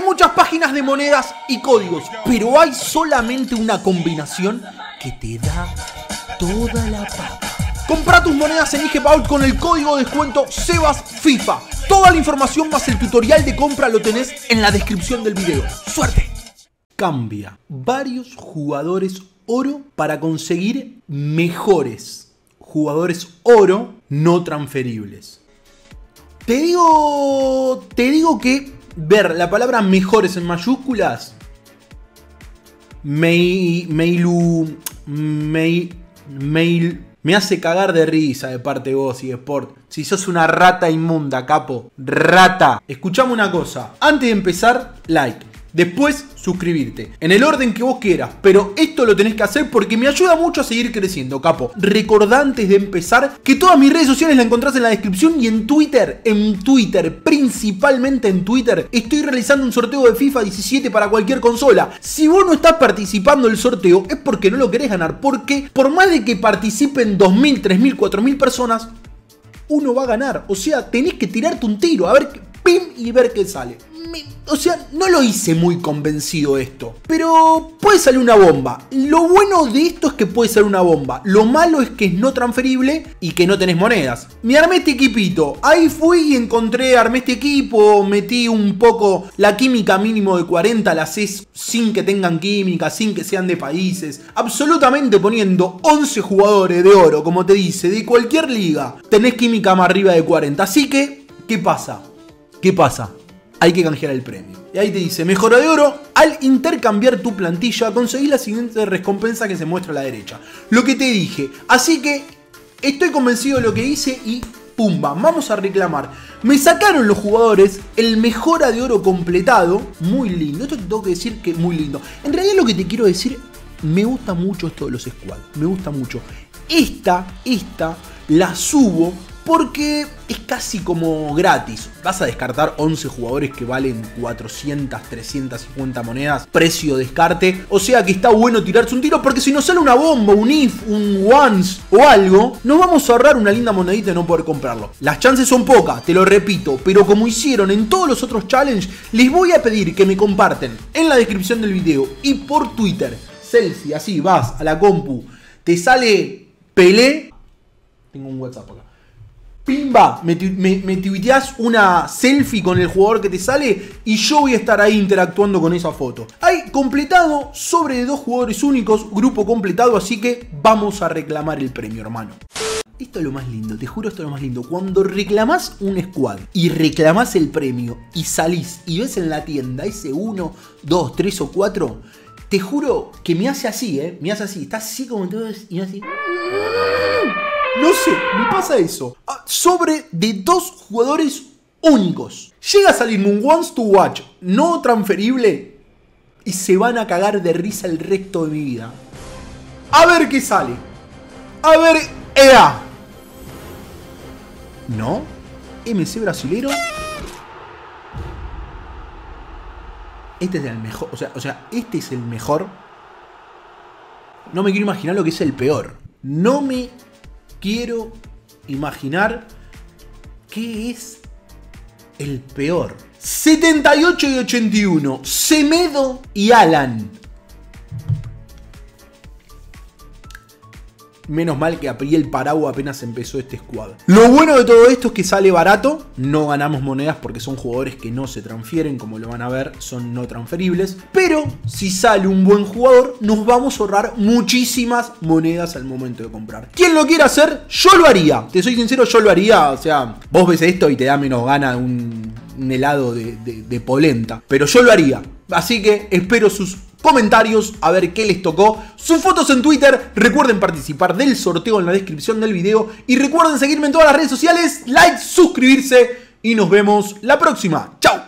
Hay muchas páginas de monedas y códigos, pero hay solamente una combinación que te da toda la papa. Compra tus monedas en IGVault con el código de descuento Sebas FIFA. Toda la información más el tutorial de compra lo tenés en la descripción del video. ¡Suerte! Cambia varios jugadores oro para conseguir mejores jugadores oro no transferibles. Te digo que ver la palabra mejores en mayúsculas me hace cagar de risa de parte de vos y de Sport. Si sos una rata inmunda, capo. Rata. Escuchame una cosa. Antes de empezar, like. Después, suscribirte. En el orden que vos quieras. Pero esto lo tenés que hacer porque me ayuda mucho a seguir creciendo, capo. Recordá antes de empezar que todas mis redes sociales la encontrás en la descripción y en Twitter. En Twitter, principalmente en Twitter, estoy realizando un sorteo de FIFA 17 para cualquier consola. Si vos no estás participando del sorteo es porque no lo querés ganar. Porque por más de que participen 2.000, 3.000, 4.000 personas, uno va a ganar. O sea, tenés que tirarte un tiro. A ver, pim, y ver qué sale. O sea, no lo hice muy convencido esto, pero puede salir una bomba. Lo bueno de esto es que puede ser una bomba. Lo malo es que es no transferible y que no tenés monedas. Me armé este equipito. Ahí fui y armé este equipo. Metí un poco la química mínimo de 40. La haces sin que tengan química, sin que sean de países. Absolutamente poniendo 11 jugadores de oro, como te dice, de cualquier liga. Tenés química más arriba de 40. Así que, ¿qué pasa? ¿Qué pasa? Hay que canjear el premio. Y ahí te dice, mejora de oro, al intercambiar tu plantilla, conseguís la siguiente recompensa que se muestra a la derecha. Lo que te dije. Así que estoy convencido de lo que hice y pumba, vamos a reclamar. Me sacaron los jugadores el mejora de oro completado. Muy lindo. Esto te tengo que decir que es muy lindo. En realidad lo que te quiero decir, me gusta mucho esto de los squads. Me gusta mucho. Esta la subo. Porque es casi como gratis. Vas a descartar 11 jugadores que valen 400, 350 monedas. Precio descarte. O sea que está bueno tirarse un tiro. Porque si nos sale una bomba, un if, un once o algo, nos vamos a ahorrar una linda monedita de no poder comprarlo. Las chances son pocas, te lo repito. Pero como hicieron en todos los otros challenges, les voy a pedir que me comparten en la descripción del video y por Twitter. Selfie, así vas a la compu. Te sale Pelé. Tengo un WhatsApp acá. Pimba, me tuiteás una selfie con el jugador que te sale y yo voy a estar ahí interactuando con esa foto. Hay completado sobre 2 jugadores únicos, grupo completado, así que vamos a reclamar el premio, hermano. Esto es lo más lindo, te juro, esto es lo más lindo. Cuando reclamás un squad y reclamás el premio y salís y ves en la tienda ese 1, 2, 3 o 4, te juro que me hace así, me hace así. Está así como todo y así. No sé, me pasa eso. Sobre de 2 jugadores únicos. Llega a salirme un Once to Watch no transferible y se van a cagar de risa el resto de mi vida. A ver qué sale. A ver, EA. No. MC Brasilero. Este es el mejor. O sea, este es el mejor. No me quiero imaginar lo que es el peor. No me quiero imaginar qué es el peor. 78 y 81. Semedo y Alan. Menos mal que aprié el paraguas apenas empezó este squad. Lo bueno de todo esto es que sale barato. No ganamos monedas porque son jugadores que no se transfieren. Como lo van a ver, son no transferibles. Pero si sale un buen jugador, nos vamos a ahorrar muchísimas monedas al momento de comprar. ¿Quién lo quiere hacer? Yo lo haría. Te soy sincero, yo lo haría. O sea, vos ves esto y te da menos gana un helado de polenta. Pero yo lo haría. Así que espero sus comentarios, a ver qué les tocó, sus fotos en Twitter, recuerden participar del sorteo en la descripción del video y recuerden seguirme en todas las redes sociales, like, suscribirse y nos vemos la próxima. ¡Chao!